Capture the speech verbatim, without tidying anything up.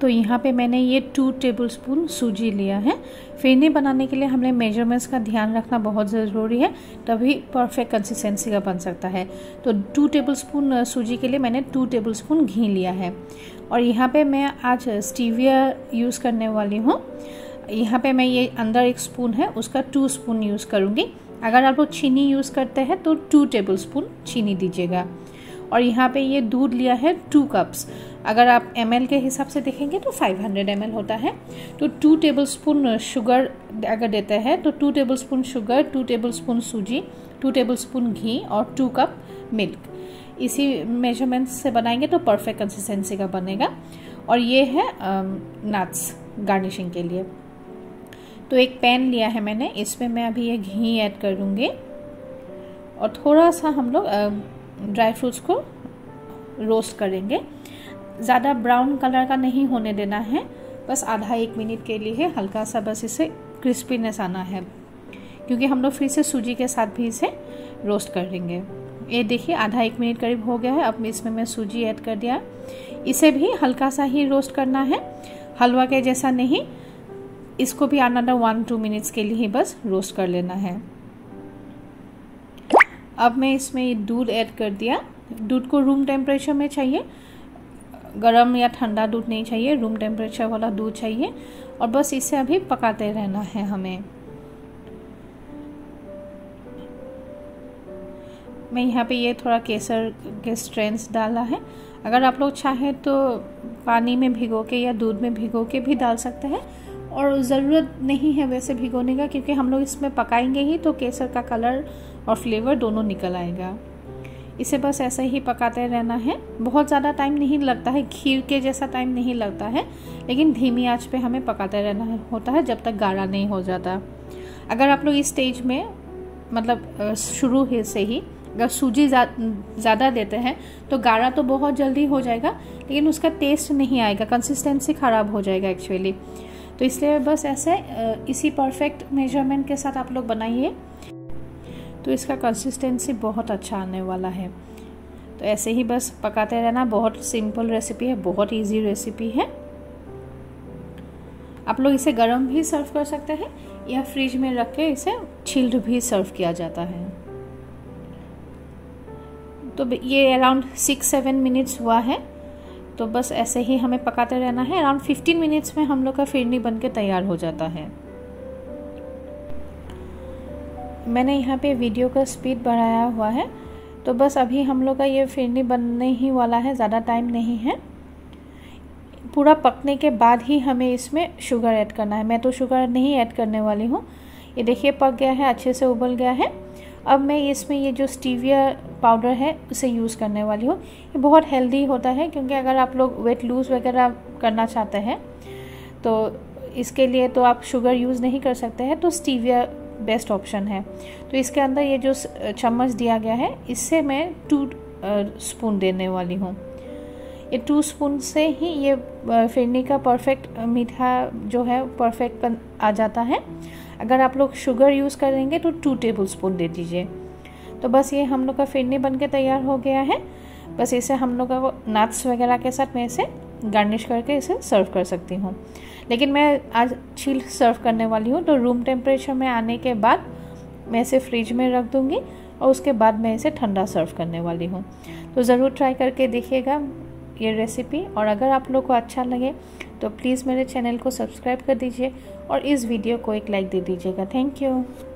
तो यहाँ पे मैंने ये टू टेबलस्पून सूजी लिया है। फेने बनाने के लिए हमने मेजरमेंट्स का ध्यान रखना बहुत ज़रूरी है, तभी परफेक्ट कंसिस्टेंसी का बन सकता है। तो टू टेबलस्पून सूजी के लिए मैंने टू टेबलस्पून घी लिया है। और यहाँ पे मैं आज स्टीविया यूज़ करने वाली हूँ। यहाँ पे मैं ये अंदर एक स्पून है उसका टू स्पून यूज़ करूँगी। अगर आप लोग चीनी यूज़ करते हैं तो टू टेबलस्पून चीनी दीजिएगा। और यहाँ पे ये दूध लिया है टू कप्स। अगर आप एम एल के हिसाब से देखेंगे तो फाइव हंड्रेड एम एल होता है। तो टू टेबलस्पून शुगर अगर देते हैं तो two tablespoon sugar, two tablespoon सूजी, टू टेबलस्पून घी और टू कप मिल्क, इसी मेजरमेंट्स से बनाएंगे तो परफेक्ट कंसिस्टेंसी का बनेगा। और ये है नट्स गार्निशिंग के लिए। तो एक पैन लिया है मैंने, इसमें मैं अभी ये घी ऐड करूँगी और थोड़ा सा हम लोग ड्राई फ्रूट्स को रोस्ट करेंगे। ज़्यादा ब्राउन कलर का नहीं होने देना है, बस आधा एक मिनट के लिए है, हल्का सा बस इसे क्रिस्पीनेस आना है, क्योंकि हम लोग फिर से सूजी के साथ भी इसे रोस्ट करेंगे। ये देखिए आधा एक मिनट करीब हो गया है। अब इसमें मैं सूजी ऐड कर दिया। इसे भी हल्का सा ही रोस्ट करना है, हलवा के जैसा नहीं। इसको भी अनदर वन टू मिनट्स के लिए ही बस रोस्ट कर लेना है। अब मैं इसमें दूध ऐड कर दिया। दूध को रूम टेम्परेचर में चाहिए, गरम या ठंडा दूध नहीं चाहिए, रूम टेम्परेचर वाला दूध चाहिए। और बस इसे अभी पकाते रहना है हमें। मैं यहाँ पे ये थोड़ा केसर के स्ट्रेन्स डाला है। अगर आप लोग चाहें तो पानी में भिगो के या दूध में भिगो के भी डाल सकते हैं, और ज़रूरत नहीं है वैसे भिगोने का, क्योंकि हम लोग इसमें पकाएंगे ही तो केसर का कलर और फ्लेवर दोनों निकल आएगा। इसे बस ऐसे ही पकाते रहना है। बहुत ज़्यादा टाइम नहीं लगता है, खीर के जैसा टाइम नहीं लगता है, लेकिन धीमी आंच पे हमें पकाते रहना होता है जब तक गाढ़ा नहीं हो जाता। अगर आप लोग इस स्टेज में, मतलब शुरू ही से ही अगर सूजी ज़्यादा देते हैं तो गाढ़ा तो बहुत जल्दी हो जाएगा, लेकिन उसका टेस्ट नहीं आएगा, कंसिस्टेंसी ख़राब हो जाएगा एक्चुअली। तो इसलिए बस ऐसे इसी परफेक्ट मेजरमेंट के साथ आप लोग बनाइए, तो इसका कंसिस्टेंसी बहुत अच्छा आने वाला है। तो ऐसे ही बस पकाते रहना। बहुत सिंपल रेसिपी है, बहुत इजी रेसिपी है। आप लोग इसे गर्म भी सर्व कर सकते हैं या फ्रिज में रख के इसे चिल्ड भी सर्व किया जाता है। तो ये अराउंड सिक्स सेवन मिनट्स हुआ है। तो बस ऐसे ही हमें पकाते रहना है। अराउंड फिफ्टीन मिनट्स में हम लोग का फिरनी बन के तैयार हो जाता है। मैंने यहाँ पे वीडियो का स्पीड बढ़ाया हुआ है। तो बस अभी हम लोग का ये फिरनी बनने ही वाला है, ज़्यादा टाइम नहीं है। पूरा पकने के बाद ही हमें इसमें शुगर ऐड करना है। मैं तो शुगर नहीं ऐड करने वाली हूँ। ये देखिए पक गया है, अच्छे से उबल गया है। अब मैं इसमें ये जो स्टीविया पाउडर है उसे यूज़ करने वाली हूँ। ये बहुत हेल्दी होता है, क्योंकि अगर आप लोग वेट लूज़ वगैरह करना चाहते हैं तो इसके लिए तो आप शुगर यूज़ नहीं कर सकते हैं, तो स्टीविया बेस्ट ऑप्शन है। तो इसके अंदर ये जो चम्मच दिया गया है, इससे मैं टू स्पून देने वाली हूँ। ये टू स्पून से ही ये फिरनी का परफेक्ट मीठा जो है परफेक्ट आ जाता है। अगर आप लोग शुगर यूज़ करेंगे तो टू टेबल स्पून दे दीजिए। तो बस ये हम लोग का फिरनी बन के तैयार हो गया है। बस इसे हम लोग का नट्स वगैरह के साथ मैं इसे गार्निश करके इसे सर्व कर सकती हूँ, लेकिन मैं आज चिल्ड सर्व करने वाली हूँ। तो रूम टेम्परेचर में आने के बाद मैं इसे फ्रिज में रख दूँगी और उसके बाद मैं इसे ठंडा सर्व करने वाली हूँ। तो ज़रूर ट्राई करके देखिएगा ये रेसिपी। और अगर आप लोग को अच्छा लगे तो प्लीज़ मेरे चैनल को सब्सक्राइब कर दीजिए और इस वीडियो को एक लाइक दे दीजिएगा। Thank you.